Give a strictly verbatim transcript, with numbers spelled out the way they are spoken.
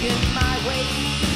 Get my way.